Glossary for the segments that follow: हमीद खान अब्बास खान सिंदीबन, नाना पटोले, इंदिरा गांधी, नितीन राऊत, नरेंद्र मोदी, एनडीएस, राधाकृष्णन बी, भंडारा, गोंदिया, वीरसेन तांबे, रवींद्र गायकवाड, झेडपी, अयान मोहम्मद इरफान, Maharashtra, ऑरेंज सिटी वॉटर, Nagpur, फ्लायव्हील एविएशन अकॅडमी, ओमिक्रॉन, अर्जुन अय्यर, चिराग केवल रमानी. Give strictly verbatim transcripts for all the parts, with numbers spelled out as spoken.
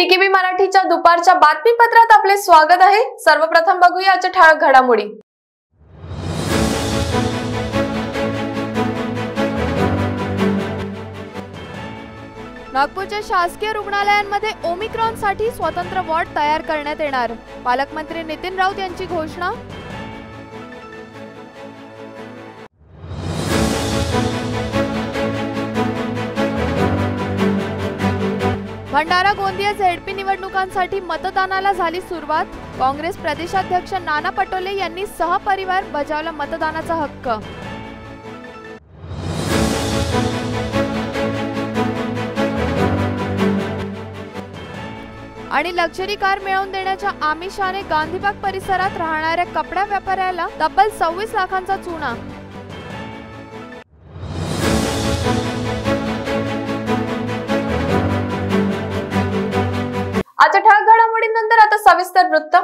BKB मराठीच्या दुपारच्या बातमीपत्रात आपले स्वागत आहे। सर्वप्रथम बघूया आजच्या ठळक घडामोडी। नागपूरच्या शासकीय रुग्णालयांमध्ये ओमिक्रॉनसाठी स्वतंत्र वॉर्ड तयार करण्यात येणार, पालकमंत्री नितीन राऊत यांची घोषणा। भंडारा गोंदिया झेडपी निवडणुकांसाठी मतदानाला झाली सुरुवात, काँग्रेस प्रदेशाध्यक्ष नाना पटोले यांनी सहपरिवार बजावला मतदानाचा हक्क। आणि लक्झरी कार मिळवून देण्याच्या आमिषाने गांधीबाग परिसरात राहणाऱ्या कपडा व्यापाऱ्याला तब्बल सव्वीस लाखांचा चुना। आता ठळक घडामोडीनंतर आता सविस्तर वृत्त।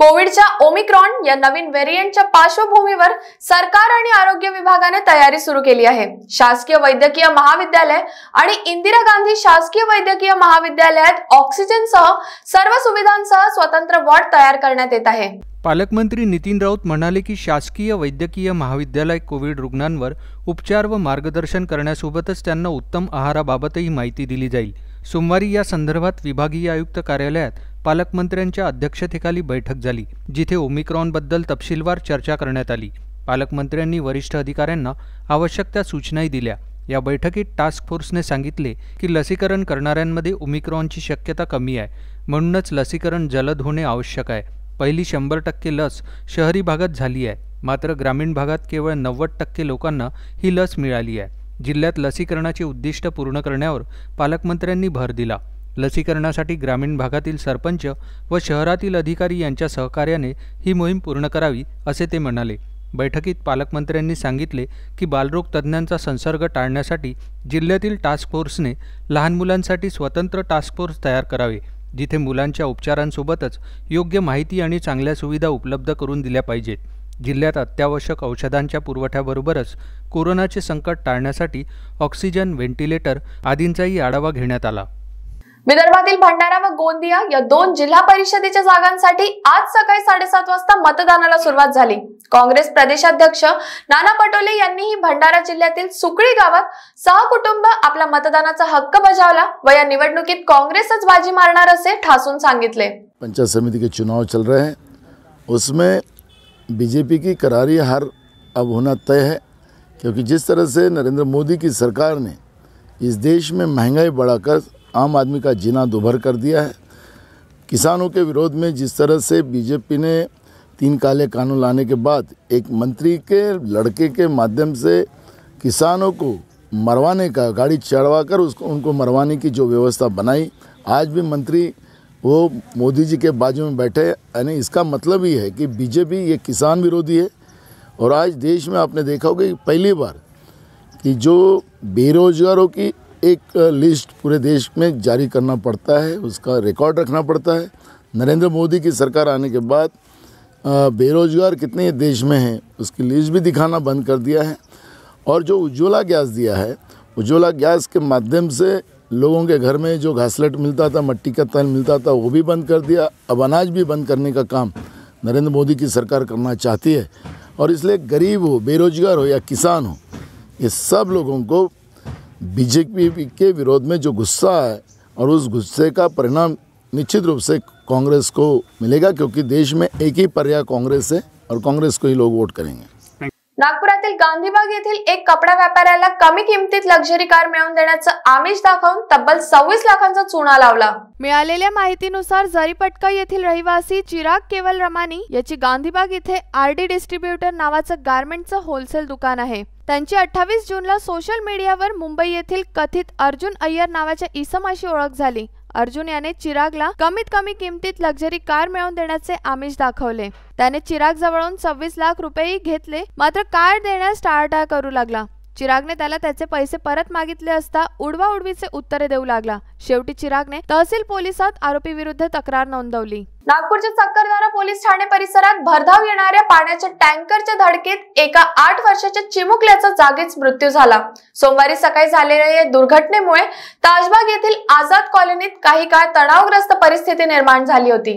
कोविडच्या ओमिक्रॉन या नवीन व्हेरियंटच्या पार्श्वभूमीवर सरकार आणि आरोग्य विभागाने तयारी सुरू केली आहे। शासकीय वैद्यकीय महाविद्यालय आणि इंदिरा गांधी शासकीय वैद्यकीय महाविद्यालयात ऑक्सिजनसह सर्व सुविधांसह स्वतंत्र वॉर्ड तयार करण्यात येत आहे। पालकमंत्री नितीन राऊत म्हणाले की शासकीय वैद्यकीय महाविद्यालय कोविड रुग्णांवर उपचार व मार्गदर्शन करण्यासोबतच त्यांना उत्तम आहाराबाबतही माहिती दिली जाईल। सोमवारी या संदर्भात विभागीय आयुक्त कार्यालयात पालकमंत्र्यांच्या अध्यक्षतेखाली बैठक झाली, जिथे ओमिक्रॉनबद्दल तपशीलवार चर्चा करण्यात आली। पालकमंत्र्यांनी वरिष्ठ अधिकाऱ्यांना आवश्यक त्या सूचनाही दिल्या। या बैठकीत टास्क फोर्सने सांगितले की लसीकरण करणाऱ्यांमध्ये ओमिक्रॉनची शक्यता कमी आहे, म्हणूनच लसीकरण जलद होणे आवश्यक आहे। पहिली शंभर टक्के लस शहरी भागात झाली आहे, मात्र ग्रामीण भागात केवळ नव्वद टक्के लोकांना ही लस मिळाली आहे। जिल्ह्यात लसीकरणाचे उद्दिष्ट पूर्ण करण्यावर पालकमंत्र्यांनी भर दिला। लसीकरणासाठी ग्रामीण भागातील सरपंच व शहरातील अधिकारी यांच्या सहकार्याने ही मोहीम पूर्ण करावी, असे ते म्हणाले। बैठकीत पालकमंत्र्यांनी सांगितले की बालरोग तज्ज्ञांचा संसर्ग टाळण्यासाठी जिल्ह्यातील टास्क फोर्सने लहान मुलांसाठी स्वतंत्र टास्क फोर्स तयार करावे, जिथे मुलांच्या उपचारांसोबतच योग्य माहिती आणि चांगल्या सुविधा उपलब्ध करून दिल्या पाहिजेत। जिल्ह्यात अत्यावश्यक औषधांच्या पुरवठ्याबरोबरच कोरोनाचे संकट टाळण्यासाठी ऑक्सिजन, व्हेंटिलेटर आदींचाही आढावा घेण्यात आला। विदर्भातील भंडारा व गोंदिया या दोन जिल्हा परिषदेच्या जागांसाठी आज सकाळी साडेसात वाजता मतदानाला सुरुवात झाली। काँग्रेस प्रदेशाध्यक्ष नाना पटोले यांनीही भंडारा जिल्ह्यातील सुकळी गावात सहकुटुंब आपला मतदानाचा हक्क बजावला व या निवडणुकीत काँग्रेसच बाजी मारणार असे ठासून सांगितले। पंचायत समिति के चुनाव चल रहे हैं, उसमें बीजेपी की करारी हार अब होना तय है, क्योंकि जिस तरह से नरेंद्र मोदी की सरकार ने इस देश में महंगाई बढ़ाकर आम आदमी का जीना दुभर कर दिया है, किसानों के विरोध में जिस तरह से बीजेपी ने तीन काले कानून लाने के बाद एक मंत्री के लड़के के माध्यम से किसानों को मरवाने का, गाड़ी चढ़वा कर उसको उनको मरवाने की जो व्यवस्था बनाई, आज भी मंत्री वो मोदी जी के बाजू में बैठे। यानी इसका मतलब ये है कि बीजेपी ये किसान विरोधी है। और आज देश में आपने देखा होगा कि पहली बार कि जो बेरोजगारों की एक लिस्ट पूरे देश में जारी करना पड़ता है, उसका रिकॉर्ड रखना पड़ता है। नरेंद्र मोदी की सरकार आने के बाद बेरोजगार कितने देश में हैं उसकी लिस्ट भी दिखाना बंद कर दिया है। और जो उज्ज्वला गैस दिया है, उज्ज्वला गैस के माध्यम से लोगों के घर में जो घासलेट मिलता था, मट्टी का तेल मिलता था, वो भी बंद कर दिया। अब अनाज भी बंद करने का काम नरेंद्र मोदी की सरकार करना चाहती है। और इसलिए गरीब हो, बेरोजगार हो या किसान हो, ये सब लोगों को बीजेपी के विरोध में जो गुस्सा है, और उस गुस्से का परिणाम निश्चित रूप से कांग्रेस को मिलेगा, क्योंकि देश में एक ही पर्याय कांग्रेस है और कांग्रेस को ही लोग वोट करेंगे। नागपुरातील गांधीबाग येथील एक कपडा व्यापाऱ्याला कमी किमतीत लक्झरी कार मिळवून देण्याचं आमिष दाखवून तब्बल सव्वीस लाखांचा चुना लावला। मिळालेल्या माहितीनुसार झरीपटका येथील रहिवासी चिराग केवल रमानी याची गांधीबाग येथे आरडी डिस्ट्रीब्युटर नावाचं गारमेंटचं होलसेल दुकान आहे। त्यांची अठ्ठावीस जूनला सोशल मीडियावर मुंबई येथील कथित अर्जुन अय्यर नावाच्या इसमाशी ओळख झाली। अर्जुन याने चिरागला कमीत कमी किमतीत लक्झरी कार मिळवून देण्याचे आमिष दाखवले। त्याने चिराग जवळून सव्वीस लाख रुपये घेतले, मात्र कार देण्यास टाळाटाळ करू लागला। चिरागने त्याला त्याचे पैसे परत मागितले असता उडवाउडवीचे उत्तरे देऊ लागला। शेवटी चिरागने तहसील पोलिसात आरोपी विरुद्ध तक्रार नोंदवली। नागपूरच्या सक्करदरा पोलीस ठाणे परिसरात भरधाव येणाऱ्या पाण्याच्या टँकरच्या धडकेत एका आठ वर्षाच्या चिमुकल्याचा जागीच मृत्यू झाला। सोमवारी सकाळी झालेल्या या दुर्घटनेमुळे ताजबाग येथील आझाद कॉलनीत काही काळ तणावग्रस्त परिस्थिती निर्माण झाली होती।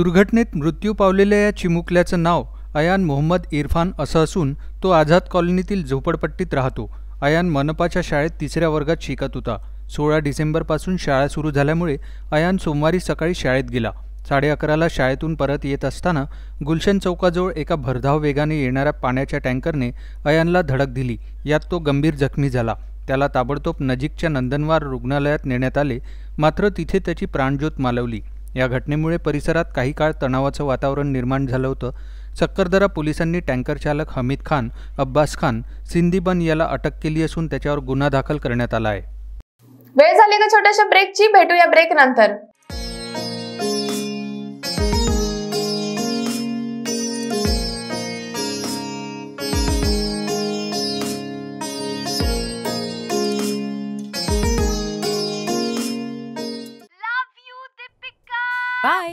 दुर्घटनेत मृत्यू पावलेल्या या चिमुकल्याचे नाव अयान मोहम्मद इरफान असं असून तो आझाद कॉलनीतील झोपडपट्टीत राहतो। अयान मनपाच्या शाळेत तिसऱ्या वर्गात शिकत होता। सोळा डिसेंबरपासून शाळा सुरू झाल्यामुळे अयान सोमवारी सकाळी शाळेत गेला। साडे अकराला शाळेतून परत येत असताना गुलशन चौकाजवळ एका भरधाव वेगाने येणाऱ्या पाण्याच्या टँकरने अयानला धडक दिली। यात तो गंभीर जखमी झाला। त्याला ताबडतोब नजीकच्या नंदनवार रुग्णालयात नेण्यात आले, मात्र तिथे त्याची प्राणज्योत मालवली। या घटनेमुळे परिसरात काही काळ तणावाचं वातावरण निर्माण झालं होतं। सक्करदरा पोलिसांनी टँकर चालक हमीद खान अब्बास खान सिंदीबन याला अटक केली असून त्याच्यावर गुन्हा दाखल करण्यात आला आहे। वेळ झाली का छोट्याशा ब्रेकची, भेटूया ब्रेक नंतर। बाय।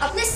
अपने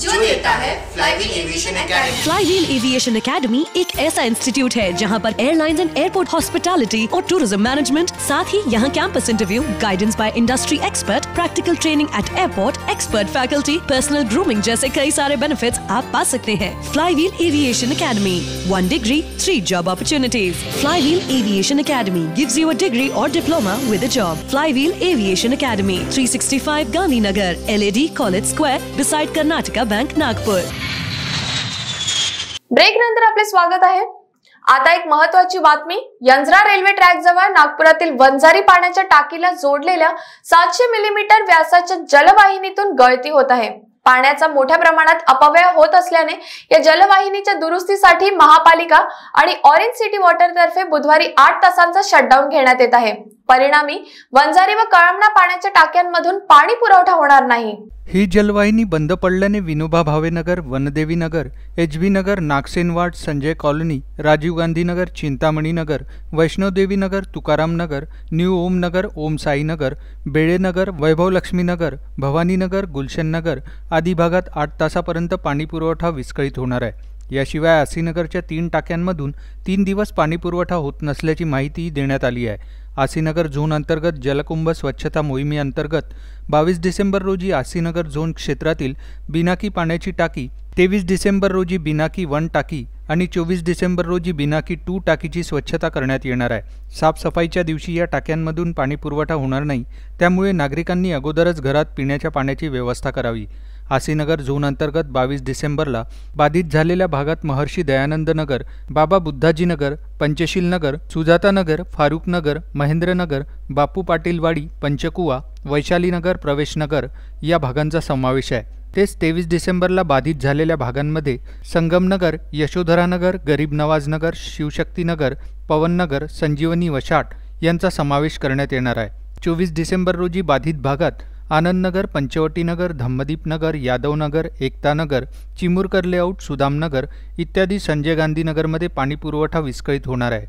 जो, जो देता है फ्लायव्हील एविएशन अकॅडमी। फ्लायव्हील एविएशन अकॅडमी एक ऐसा इंस्टीट्यूट है जहां पर एयरलाइंस एंड एयरपोर्ट हॉस्पिटैलिटी और टूरिज्म मैनेजमेंट, साथ ही यहां campus interview, guidance by industry expert, practical training at airport, expert faculty, personal grooming जैसे कई सारे बेनिफिट्स आप पा सकते हैं। फ्लायव्हील एविएशन अकॅडमी, one degree three job opportunities. फ्लायव्हील एविएशन अकॅडमी gives you a degree और diploma with a job. फ्लायव्हील एविएशन अकॅडमी three sixty five Gandhinagar, LAD college square, decide Karnataka bank Nagpur. Break नंतर आपले स्वागत आहे। आता एक महत्त्वाची बातमी। यंजरा railway track जवळ नागपुरातील वंजारी पाण्याच्या टाकीला जोडलेल्या सातशे मिलीमीटर व्यासाच्या जलवाहिनीतून गळती होत आहे। पाण्याचा मोठ्या प्रमाणात अपव्यय होत असल्याने या जलवाहिनीच्या दुरुस्तीसाठी महापालिका आणि ऑरेंज सिटी वॉटर तर्फे बुधवारी आठ तासांचा शटडाऊन घेण्यात येत आहे। परिणामी वंजारी व कळमना पाण्याच्या टाक्यांमधून पाणी पुरवठा होणार नाही। ही जलवाहिनी बंद पडल्याने Vinoba Bhave Nagar, Vandevi Nagar, H B Nagar, Nagsenwad, Sanjay colony, Rajiv Gandhi Nagar, Chintamani Nagar, Vaishnodevi Nagar, Tukaram Nagar, new Om Nagar, Om Sai Nagar, Bele Nagar, Vaibhavlakshmi Nagar, Bhavani Nagar, Gulshan Nagar आदी भागात आठ तासापर्यंत पाणी पुरवठा विस्कळीत होणार आहे। याशिवाय आसीनगरच्या तीन टाक्यांमधून तीन दिवस पाणीपुरवठा होत नसल्याची माहितीही देण्यात आली आहे। आसीनगर झोन अंतर्गत जलकुंभ स्वच्छता मोहिमेअंतर्गत बावीस डिसेंबर रोजी आसीनगर झोन क्षेत्रातील बिनाकी पाण्याची टाकी, तेवीस डिसेंबर रोजी बिनाकी वन टाकी आणि चोवीस डिसेंबर रोजी बिनाकी टू टाकीची स्वच्छता करण्यात येणार आहे। साफसफाईच्या दिवशी या टाक्यांमधून पाणीपुरवठा होणार नाही, त्यामुळे नागरिकांनी अगोदरच घरात पिण्याच्या पाण्याची व्यवस्था करावी। आसीनगर झोन अंतर्गत बावीस डिसेंबरला बाधित झालेल्या भागात महर्षी दयानंद नगर, बाबा बुद्धाजी नगर, पंचशील नगर, सुजाता नगर, फारुक नगर, महेंद्र नगर, बापू पाटीलवाडी, पंचकुवा, वैशाली नगर, प्रवेश नगर या भागांचा समावेश आहे। तेच तेवीस डिसेंबरला बाधित झालेल्या भागांमध्ये संगमनगर, यशोधरा नगर, गरीब नवाज नगर, शिवशक्ती नगर, पवन नगर, संजीवनी वशाट यांचा समावेश करण्यात येणार आहे। चोवीस डिसेंबर रोजी बाधित भागात आनंद नगर, पंचवटी नगर, धम्मदीप नगर, यादव नगर, एकता नगर, चिमुरकर लेआउट, सुदाम नगर इत्यादी संजय गांधी नगरमध्ये पाणी पुरवठा विस्कळीत होणार आहे।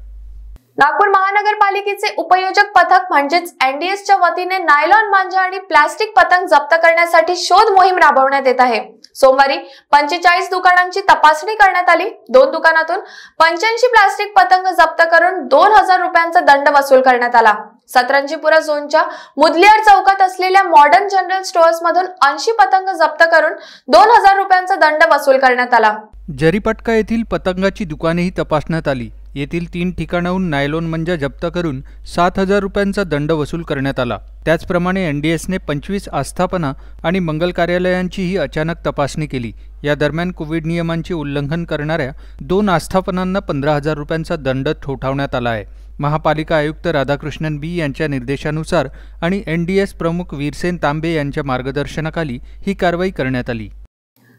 नागपूर महानगरपालिकेचे उपयोजक पथक म्हणजेच एनडीएसच्या वतीने नायलॉन मांजा आणि प्लास्टिक पतंग जप्त करण्यासाठी शोध मोहीम राबवण्यात येत आहे। सोमवारी पंचेचाळीस दुकानांची तपासणी करण्यात आली। दोन दुकानातून पंच्याऐंशी प्लास्टिक पतंग जप्त करून दोन हजार रुपयांचा दंड वसूल करण्यात आला। सतरंजीपुरा झोनच्या मुदलियार चौकात असलेल्या मॉडर्न जनरल स्टोअर्स मधून ऐंशी पतंग जप्त करून दोन हजार रुपयांचा दंड वसूल करण्यात आला। जरीपटका येथील पतंगाची दुकानेही तपासण्यात आली। येथील तीन ठिकाणाहून नायलॉन मांजा जप्त करून सात हजार रुपयांचा दंड वसूल करण्यात आला। त्याचप्रमाणे एनडीएसने पंचवीस आस्थापना आणि मंगल कार्यालयांचीही अचानक तपासणी केली। या दरम्यान कोविड नियमांचे उल्लंघन करणाऱ्या दोन आस्थापनांना पंधरा हजार रुपयांचा दंड ठोठावण्यात आला आहे। महापालिका आयुक्त राधाकृष्णन बी यांच्या निर्देशानुसार आणि एनडीएस प्रमुख वीरसेन तांबे यांच्या मार्गदर्शनाखाली ही कारवाई करण्यात आली।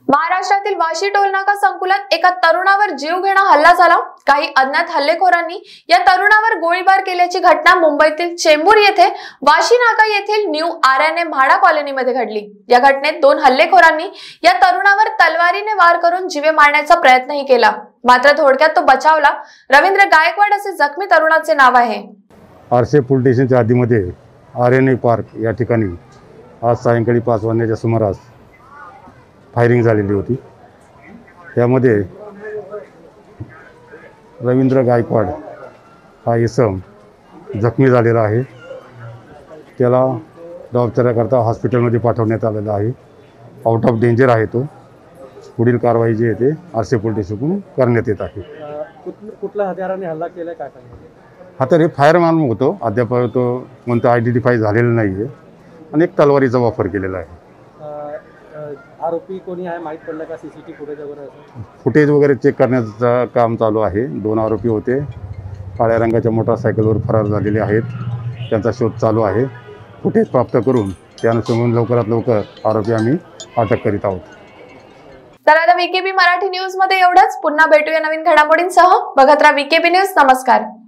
महाराष्ट्रातील वाशी टोलनाका संकुलात एका तरुणावर जीवघेणा हल्ला झाला। काही अज्ञात हल्लेखोरांनी या तरुणावर गोळीबार केल्याची घटना मुंबईतील चेंबूर येथे वाशी नाका येथील न्यू आरएनए म्हाडा कॉलनीमध्ये घडली। या घटनेत दोन हल्लेखोरांनी या तरुणावर तलवारीने वार करून जीवे मारण्याचा प्रयत्नही केला, मात्र थोडक्यात तो बचावला। रवींद्र गायकवाड असे जखमी तरुणाचे नाव आहे। आरसे पोलीस स्टेशनच्या आधीमध्ये आरएनए पार्क या ठिकाणी आज सायंकाळी पाच वाजण्याच्या सुमारास फायरिंग झालेली होती। त्यामध्ये रवींद्र गायकवाड हा इसम जखमी झालेला आहे। त्याला उपचाराकरता हॉस्पिटलमध्ये पाठवण्यात आलेला आहे। आउट ऑफ डेंजर आहे तो। पुढील कारवाई जी येते आरसे पोलीस स्टेशनकडून करण्यात येत आहे। कुठल्या हत्याराने हल्ला केला काय सांगतो? हा तर हे फायरमॅन होतो, अद्याप तो कोणतं आयडेंटिफाय झालेलं नाही आहे आणि एक तलवारीचा वापर केलेला आहे। आरोपी कोणी आहे माहित पडलं का? सीसीटीव्ही फुटेज वगैरे फुटेज वगैरे चेक करण्याचं काम चालू आहे। दोन आरोपी होते, काळ्या रंगाच्या मोटारसायकलवर फरार झालेले आहेत, त्यांचा शोध चालू आहे। फुटेज प्राप्त करून त्यानुसार लवकरात लवकर आरोपी आम्ही अटक करीत आहोत। तर आता वीकेबी मराठी न्यूज मध्ये एवढंच। पुन्हा भेटूया नवीन घडामोडींसह। बघत राहा वीकेबी न्यूज। नमस्कार।